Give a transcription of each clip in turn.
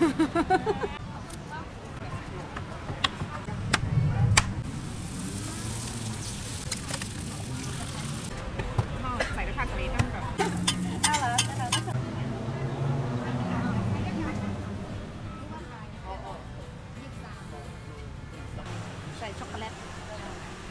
ช็อกโกแลตเอ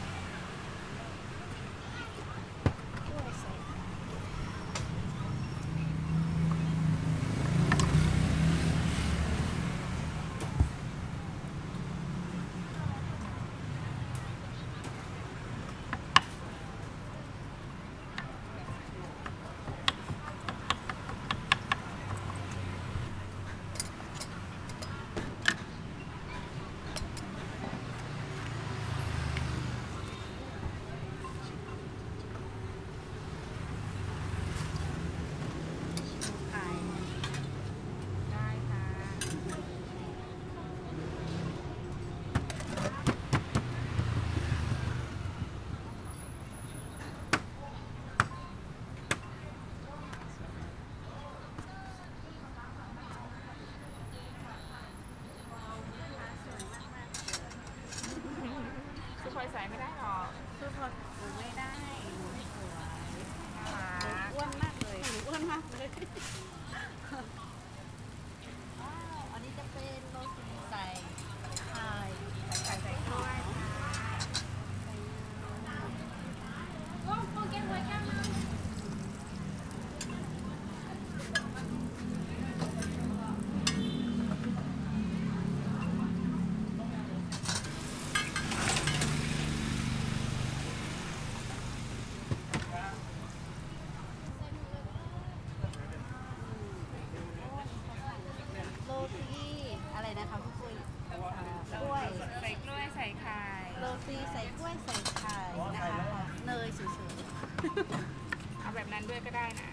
าแบบนั้นด้วยก็ได้นะ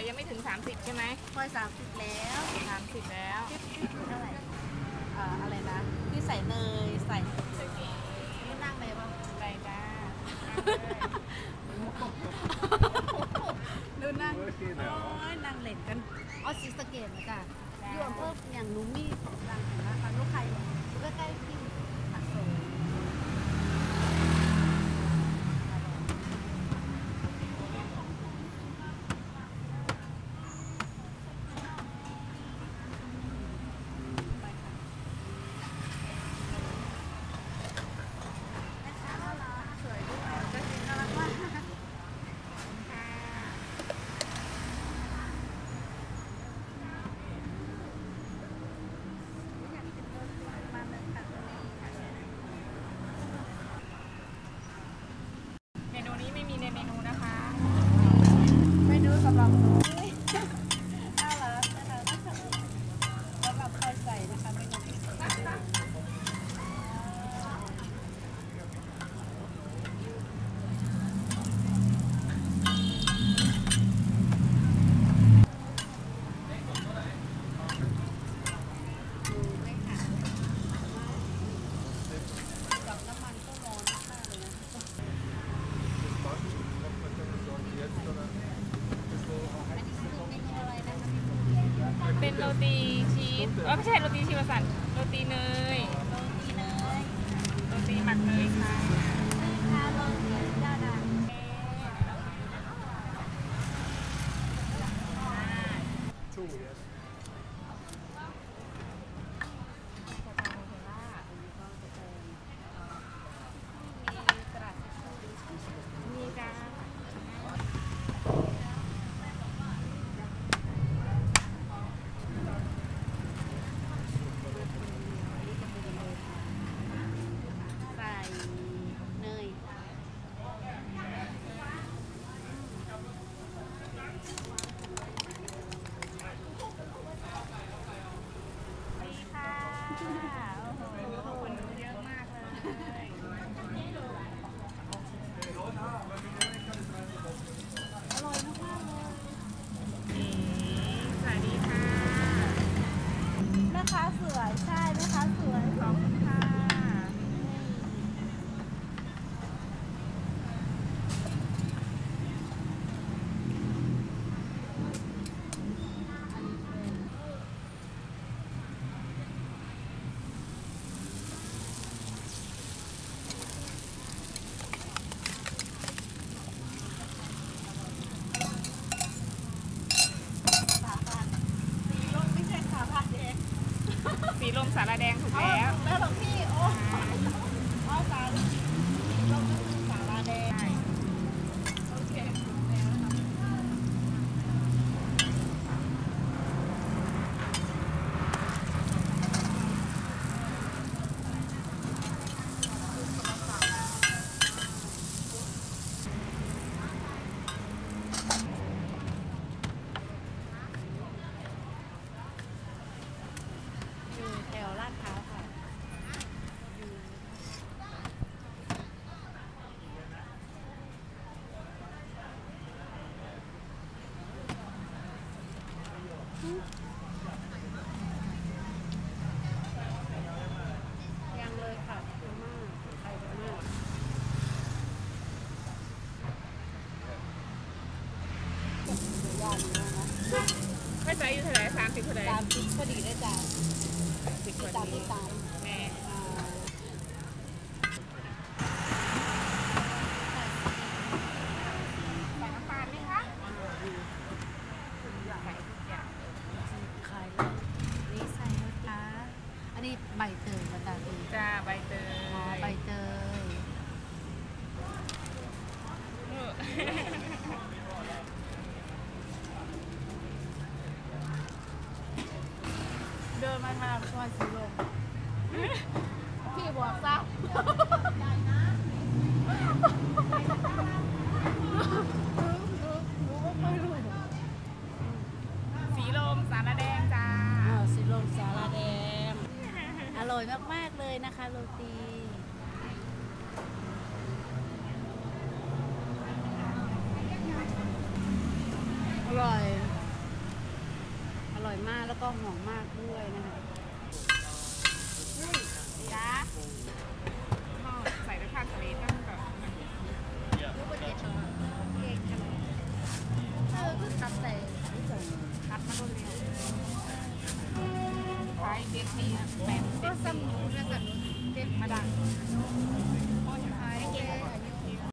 ยังไม่ถึง30ใช่ไหมค่อย30แล้ว30แล้วอะไรนะที่ใส่เนยใส่ไม่นั่งเลยป่ะใส่จ้าดูนั่งโอ้ยนั่งเล่นกันอ๋อสีสเกตนะจ้ะอยู่อำเภออย่างนุ่มมี่ของรังนะคะลูกใครอยู่ใกล้ๆที่อักษรโรตีชีสไม่ใช่โรตีชีสสันโรตีเนยโรตีหมักเนยค่ะ คนเยอะมากเลยอร่อยมากเลยสวัสดีค่ะแม่ค้าสวยใช่แม่ค้าสวยขอบคุณค่ะสีลมสาระแดงถูกแล้วแล้วหลวงพี่โอ้อ้าวสาระลมสาระแดงโอเคถูกแล้วนะคะยังเลยค่ะเยอะมากไปเยอะมากไม่ใช่อยู่เท่าไหร่30เท่าไหร่30พอดีได้จ้ะ30พอดีแม่ใบเตยมาตาตีจ้าใบเตยอ๋อใบเตยเดินมาๆช่วยซื้อลงพี่บอกซะสีลมสาระแดงจ้าสีลมสาระแดงอร่อยมากๆเลยนะคะโรตีอร่อยอร่อยมากแล้วก็หอมมากด้วยนะคะจ้าใส่ด้วยผักทะเลตั้งแต่เก่งจังเธอคือตัดแต่ตัดมาโดนเร็วใช้เด็กนี่แบบ